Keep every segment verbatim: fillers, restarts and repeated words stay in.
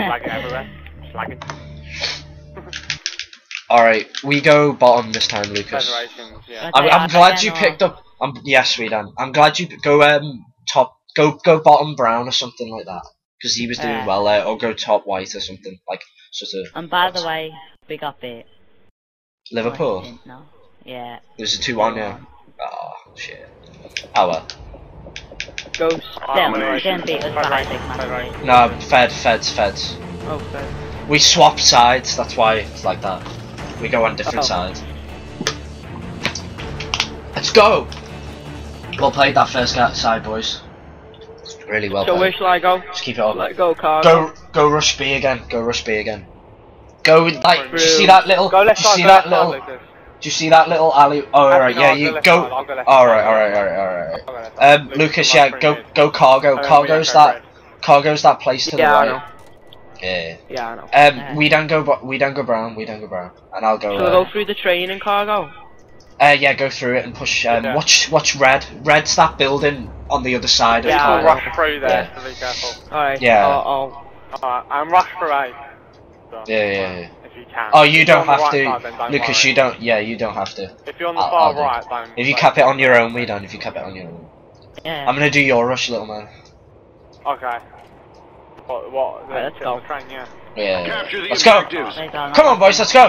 Slagging everywhere. Slagging. Alright, we go bottom this time, Lucas. Yeah. I'm, I'm glad you picked up. Um, yes, Wiidan. I'm glad you go um top. Go go bottom brown or something like that, because he was doing uh, well there. Or go top white or something like sort of. And by the way, big up it. Liverpool. Oh, no. Yeah. There's a two-one now. Oh shit. Oh well. Go down. Don't beat us by big man. No, fed, feds, feds. Oh, fed. We swap sides. That's why it's like that. We go on different oh. sides. Let's go. Well played that first side, boys. Really well so played. So where shall I go? Just keep it up. Let go, Carl. Go, go rush B again. Go rush B again. Go like. Do you see that little? Go left, do you see go that left, little? Left, do you see that little alley? Oh, all right, no, yeah, you go. go all right, all right, all right, all right. All right. Um, Lucas, Lucas yeah, go, minutes. go, cargo. Right, cargo's that, right. cargo's that place to yeah, the right. Yeah. Yeah, I know. Um, yeah. we don't go, we don't go brown. We don't go brown, and I'll go. Shall I go through the train in cargo? Uh, yeah, go through it and push. Um, yeah. Watch, watch red. Red's that building on the other side yeah, of cargo. Yeah, I'll rush through there. Yeah. To be careful. All right. Yeah. I'll, I'll, I'll, I'm rush for right. So, yeah, yeah, yeah. If you can. Oh, you if don't have right to, side, Lucas. Worry. You don't. Yeah, you don't have to. If you're on the I'll, far I'll right, don't. If you cap it on your own, we don't. If you cap it on your own. Yeah. I'm gonna do your rush, little man. Okay. What? What? The, right, let's go. Train, yeah. Yeah, yeah, yeah. Let's go. Right, come on, boys. Let's go.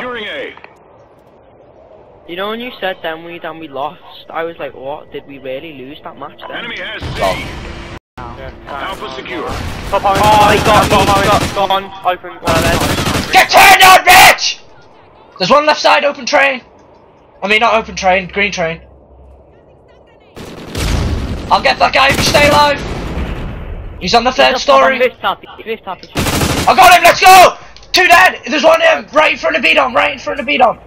You know when you said then we then we lost, I was like, what? Did we really lose that match then? Enemy has C. Oh. Yeah, Alpha on, secure. Top on. Oh, he got gone. Open. Well, get turned on, bitch! There's one left side. Open train. I mean, not open train. Green train. I'll get that guy if you stay alive. He's on the third story. I got him. Let's go. Two dead. There's one in right in front of Beadon. Right in front of Beadon.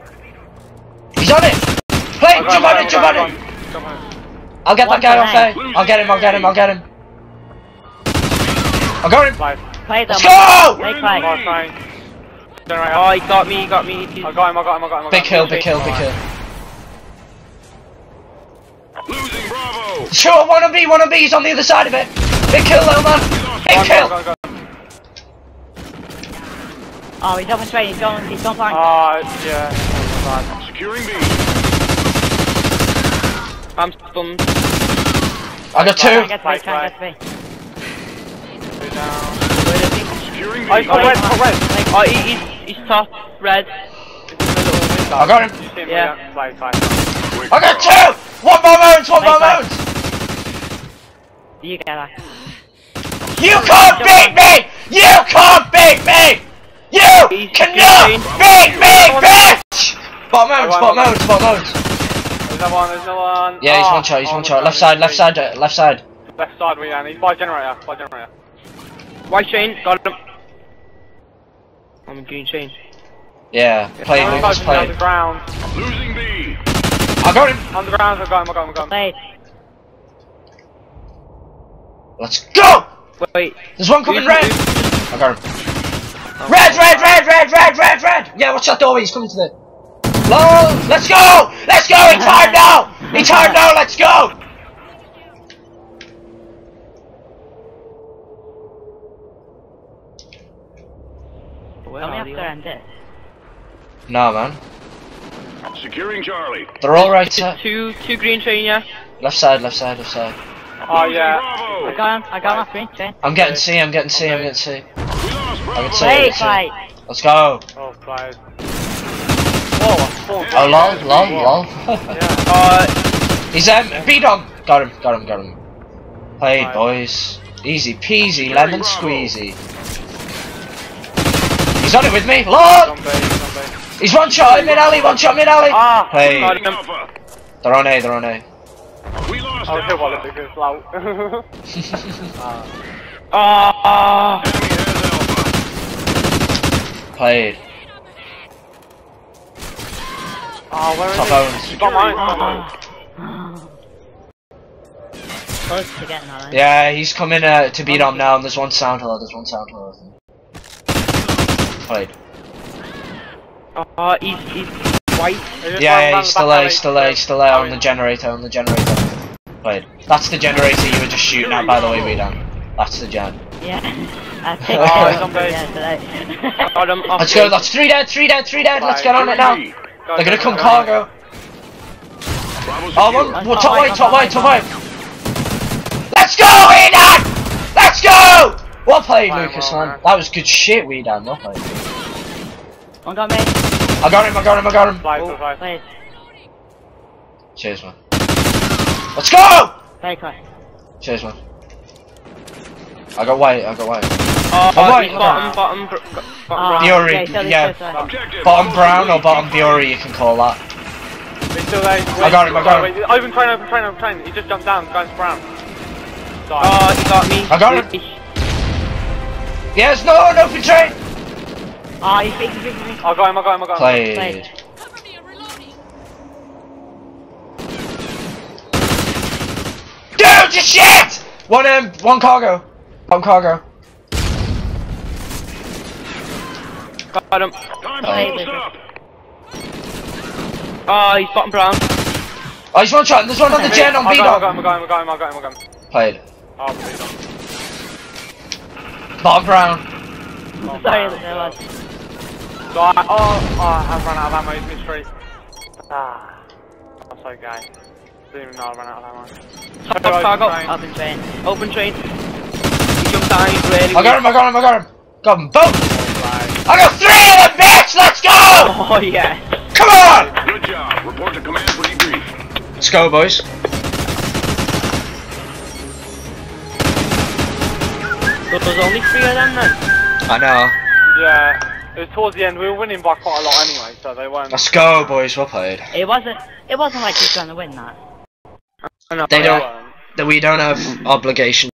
He's on it! Play! Jump on it! Jump on it! I'll get that guy off there! I'll get him! I'll get him! I'll get him! I got him! Let's go! Oh, he got me! He got me! I got him! I got him! I got him! Big kill! Big kill! Big kill! Losing Bravo! Sure! One on B! One on B! He's on the other side of it! Big kill, little man! Big kill! Oh, he's up and straight! He's going! He's going flank! Oh, yeah! Securing me. I'm stunned. I got two. I got three. I got three. Securing me. I got red. I got red. Oh, he's he's top red. I got him. Yeah. I got two. One more rounds. One more rounds. You get that. You can't beat me. You can't beat me. You cannot beat me, bitch. Spot mode, spot mode, spot mode. There's no one, there's no one. Yeah, he's oh, one shot, he's oh, one shot. Left side, left side, left side. Left side, we are. He's by generator, by generator. White chain, got him. I'm a green chain. Yeah, play it, Lucas, play it. Losing B. I got him. On the ground, I got him, I got him, I got him. Wait. Let's go! Wait. There's one coming red. I got him. Oh, red, red, red, red, red, red, red. Yeah, watch that door, he's coming to the... LOL! Let's go! Let's go! It's hard now! It's hard now! Let's go! Well, we have to end it. Nah, man. Securing Charlie. They're all right, sir. Two, two green train, yeah. Left side, left side, left side. Oh yeah. Bravo. I got him. I got my green train. I'm getting C. I'm getting C. Okay. I'm getting C. I'm getting C. Let's go. Oh, five. Oh, oh, oh, long, long, long. Yeah. uh, He's um, Beadon. Got him, got him, got him. Play, right, boys. Easy peasy, Jerry lemon Bravo. Squeezy. He's on it with me. Lord. He's one shot in mid alley, one shot mid alley. Ah, play. They're on A, they're on A. We lost. Oh, hit one of the good flow. Ah. Played. Oh, where is he? Got mine, got mine. Close to getting that, eh? Yeah, he's coming uh, to beat on now, and there's one sound hole, there's one sound hole, I think. Played. Oh, uh, he's, he's white. Yeah, yeah, he's still there, he's still there, he's still there, on the generator, on the generator. Played. That's the generator you were just shooting at, by the way, Wiidan. That's the gen. yeah. I picked oh, it yeah, today. Got him off. Let's go, that's three dead, three dead, three dead, let's get on it now. Go, they're gonna come cargo. Oh, one, one, top right, top right, top right. Let's go, Wiidan! Let's go! Well played, Fire Lucas, well, man. That was good shit, Wiidan, well played. One got me. I got him, I got him, I got him. Fly, oh, fly. Fly. Cheers, man. Let's go! Very quick. Cheers, man. I got white, I got white. Oh, oh white. Bottom, bottom, bottom, bottom oh, Diori, okay, yeah. Bottom, bottom brown or bottom Diori, you can call that. Still there. I got him, I got him. Open train, open train, open train. He just jumped down, the guy's brown. Sorry. Oh, he got me. I got him. Yes, no, no, open train! Ah, oh, he's big, he's big, he's big. I got him, I got him, I got him. Played. Played. Dude, you shit! One um, one cargo. One cargo. Got him. Time oh. Up. Oh, he's bottom brown. Oh, he's one shot. There's one on the gen on B-Dog. I got him, I got him, I got him, I got him, I got him. Played. Oh, B-Dog. Bottom brown. Oh, sorry, no lad. So I, oh, oh, I've run out of ammo, he's been straight. Ah, I'm so gay. Didn't even know I ran out of ammo. Top, top, target. Train. Open train. Open train. He jumped down, he's really I got him, I got him, I got him. Got him both! Oh, I got three of them, bitch! Let's go! Oh, yeah. Come on! Good job. Report to command for debrief. Let's go, boys. But there's only three of them then. I know. Yeah. It was towards the end, we were winning by quite a lot anyway, so they weren't. Let's go, boys, well played. It wasn't it wasn't like we were gonna win that. They don't, that we don't have obligation.